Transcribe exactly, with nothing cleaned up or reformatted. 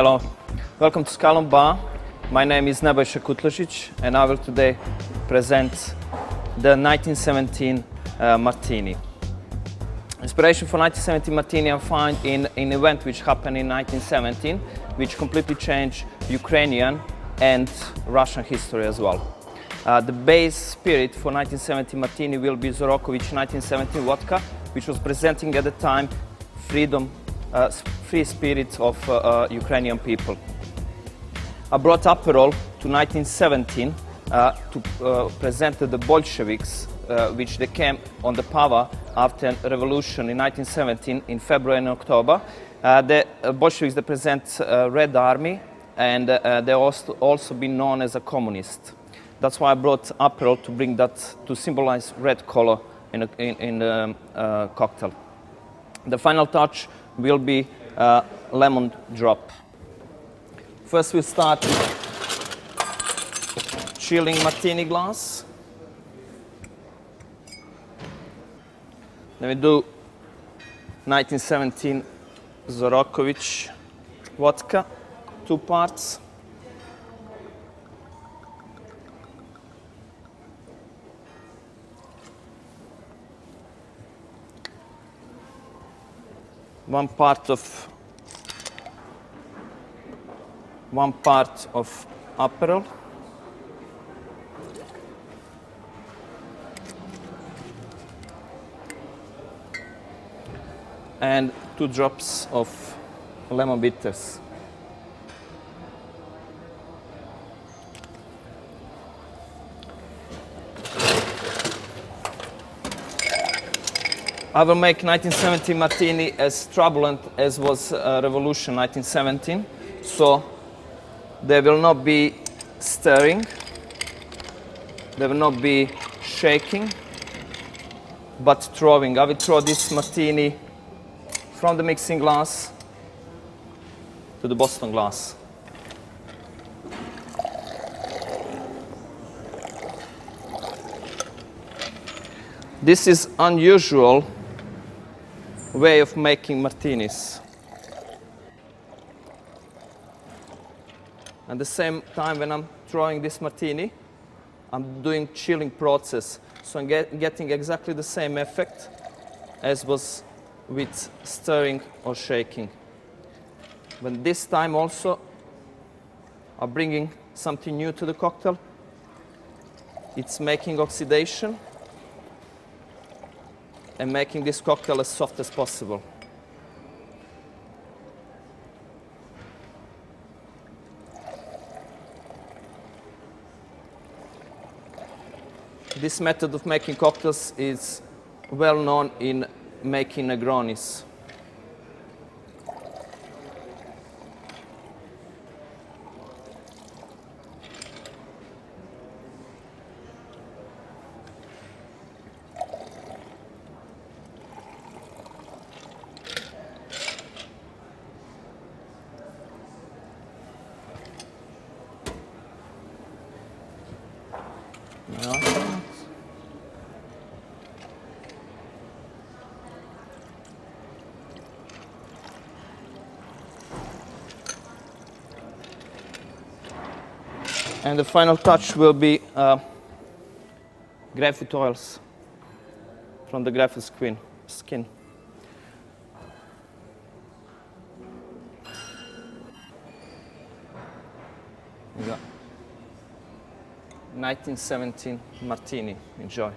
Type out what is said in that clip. Hello, welcome to SKYLON Bar. My name is Nebojša Kutlešić and I will today present the nineteen seventeen uh, Martini. Inspiration for nineteen seventeen Martini I find in an event which happened in nineteen seventeen, which completely changed Ukrainian and Russian history as well. Uh, the base spirit for nineteen seventeen Martini will be Zorokovich nineteen seventeen vodka, which was presenting at the time freedom, uh, free spirit of uh, uh, Ukrainian people. I brought Aperol to nineteen seventeen uh, to uh, present the Bolsheviks, uh, which they came on the power after revolution in nineteen seventeen in February and October. Uh, the uh, Bolsheviks they present uh, Red Army, and uh, they also also been known as a communist. That's why I brought Aperol to bring that to symbolize red color in a in, in a, uh, cocktail. The final touch will be uh, lemon drop. First, we start with chilling martini glass. Then we do nineteen seventeen Zorokovich vodka, two parts. One part of one part of Aperol, and two drops of lemon bitters. I will make nineteen seventeen Martini as turbulent as was uh, Revolution nineteen seventeen, so there will not be stirring, there will not be shaking, but throwing. I will throw this Martini from the mixing glass to the Boston glass. This is unusual way of making martinis. At the same time, when I'm throwing this martini, I'm doing chilling process, so I'm get, getting exactly the same effect as was with stirring or shaking. But this time also, I'm bringing something new to the cocktail. It's making oxidation and making this cocktail as soft as possible. This method of making cocktails is well known in making Negronis. And the final touch will be uh, grapefruit oils from the grapefruit skin. skin. nineteen seventeen Martini. Enjoy.